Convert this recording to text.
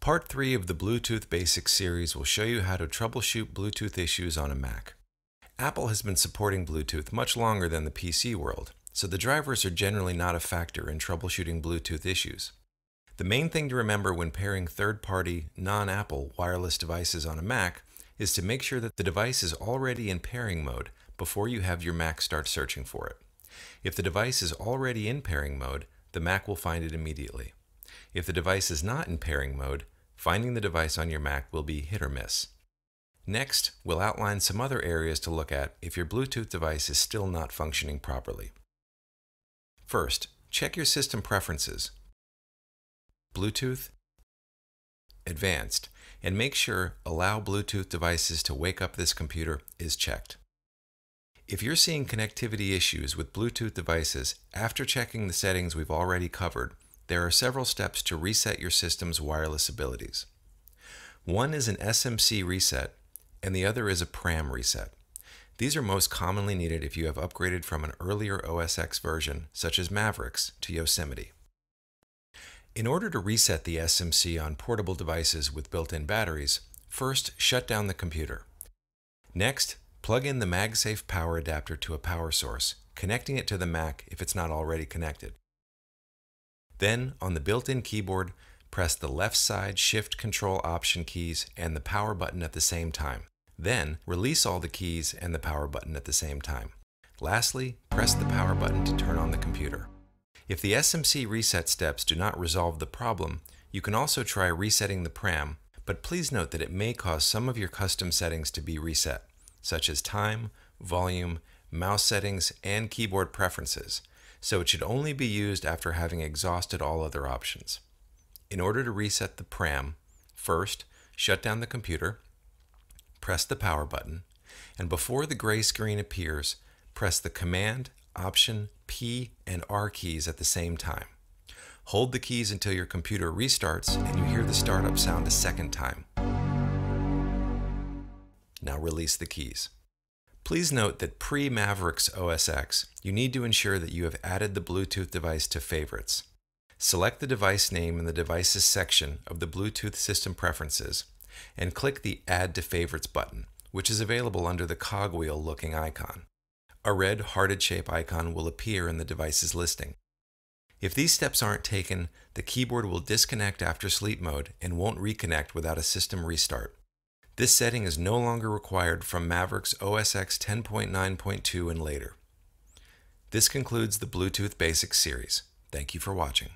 Part 3 of the Bluetooth Basics series will show you how to troubleshoot Bluetooth issues on a Mac. Apple has been supporting Bluetooth much longer than the PC world, so the drivers are generally not a factor in troubleshooting Bluetooth issues. The main thing to remember when pairing third-party, non-Apple wireless devices on a Mac is to make sure that the device is already in pairing mode before you have your Mac start searching for it. If the device is already in pairing mode, the Mac will find it immediately. If the device is not in pairing mode, finding the device on your Mac will be hit or miss. Next, we'll outline some other areas to look at if your Bluetooth device is still not functioning properly. First, check your system preferences, Bluetooth, Advanced, and make sure Allow Bluetooth Devices to Wake Up This Computer is checked. If you're seeing connectivity issues with Bluetooth devices after checking the settings we've already covered, there are several steps to reset your system's wireless abilities. One is an SMC reset, and the other is a PRAM reset. These are most commonly needed if you have upgraded from an earlier OS X version, such as Mavericks, to Yosemite. In order to reset the SMC on portable devices with built-in batteries, first shut down the computer. Next, plug in the MagSafe power adapter to a power source, connecting it to the Mac if it's not already connected. Then, on the built-in keyboard, press the left side Shift-Control-Option keys and the power button at the same time. Then, release all the keys and the power button at the same time. Lastly, press the power button to turn on the computer. If the SMC reset steps do not resolve the problem, you can also try resetting the PRAM, but please note that it may cause some of your custom settings to be reset, such as time, volume, mouse settings, and keyboard preferences, so it should only be used after having exhausted all other options. In order to reset the PRAM, first, shut down the computer, press the power button, and before the gray screen appears, press the Command, Option, P, and R keys at the same time. Hold the keys until your computer restarts and you hear the startup sound a second time. Now release the keys. Please note that pre-Mavericks OS X, you need to ensure that you have added the Bluetooth device to favorites. Select the device name in the Devices section of the Bluetooth System Preferences and click the Add to Favorites button, which is available under the cogwheel-looking icon. A red hearted shape icon will appear in the device's listing. If these steps aren't taken, the keyboard will disconnect after sleep mode and won't reconnect without a system restart. This setting is no longer required from Mavericks OS X 10.9.2 and later. This concludes the Bluetooth Basics series. Thank you for watching.